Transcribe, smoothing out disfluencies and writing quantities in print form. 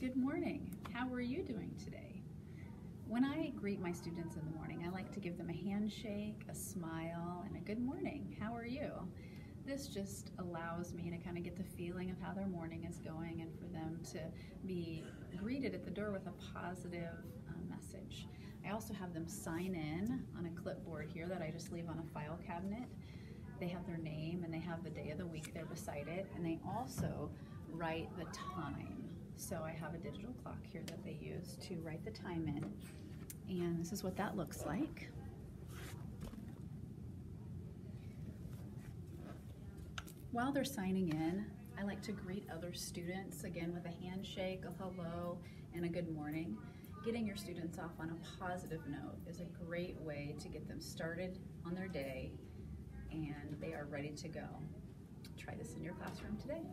Good morning. How are you doing today? When I greet my students in the morning, I like to give them a handshake, a smile, and a good morning. How are you? This just allows me to kind of get the feeling of how their morning is going and for them to be greeted at the door with a positive message. I also have them sign in on a clipboard here that I just leave on a file cabinet. They have their name and they have the day of the week there beside it, and they also write the time. So I have a digital clock here that they use to write the time in, and this is what that looks like. While they're signing in, I like to greet other students, again, with a handshake, a hello, and a good morning. Getting your students off on a positive note is a great way to get them started on their day, and they are ready to go. Try this in your classroom today.